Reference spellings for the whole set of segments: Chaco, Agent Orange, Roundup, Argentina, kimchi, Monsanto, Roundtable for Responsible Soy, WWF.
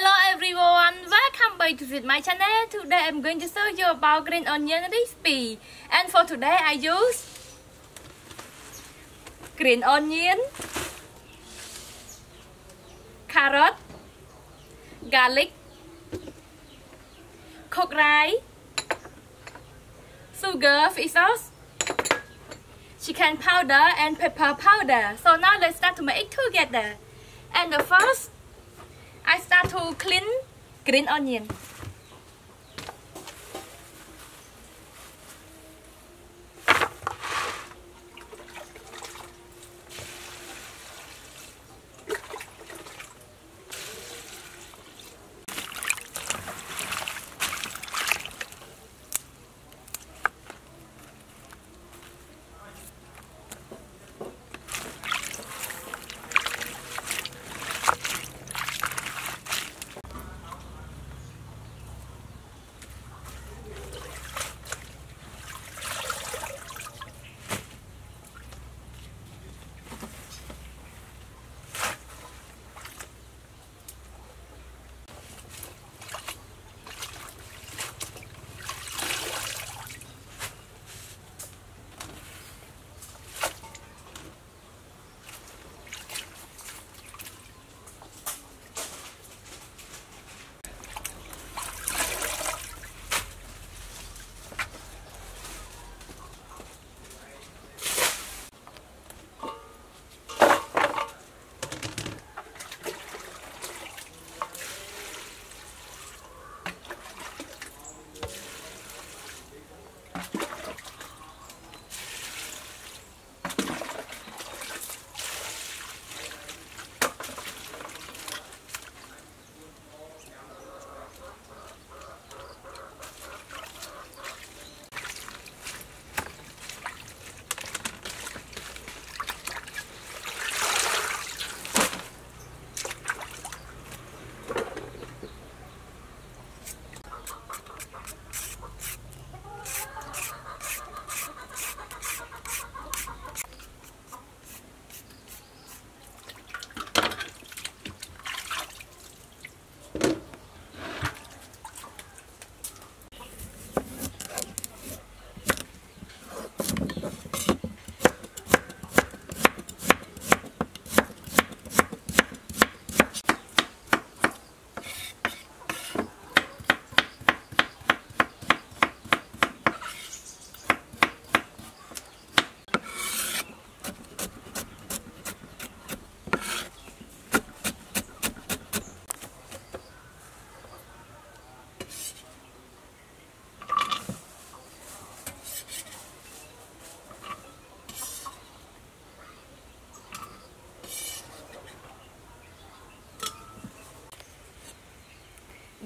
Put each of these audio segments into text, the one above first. Hello everyone, welcome back to my channel. Today I'm going to show you about green onion recipe. And for today I use green onion, carrot, garlic, cooked rice, sugar, fish sauce, chicken powder and pepper powder. So now let's start to make it together. And the first I start to clean green onion.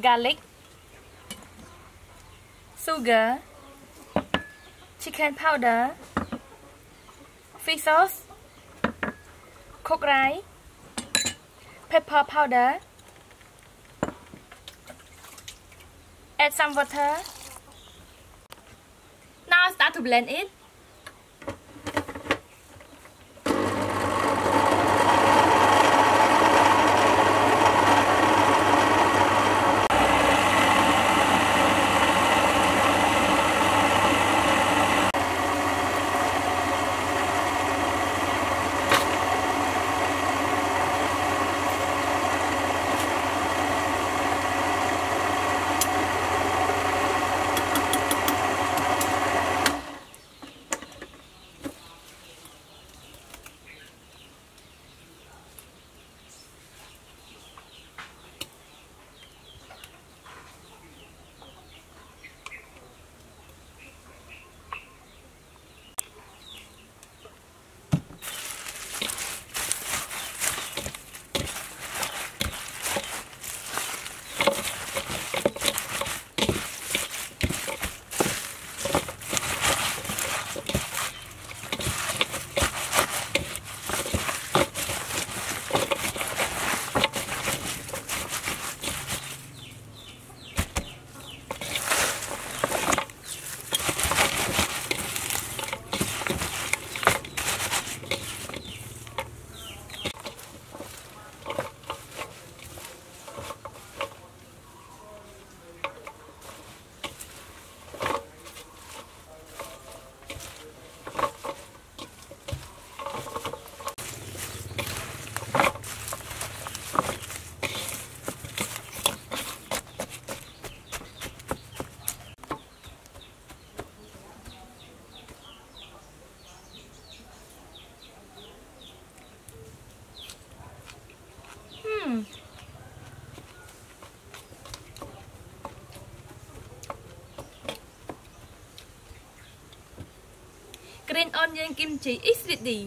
Garlic, sugar, chicken powder, fish sauce, cooked rice, pepper powder, add some water. Now start to blend it. green onion kimchi is ready.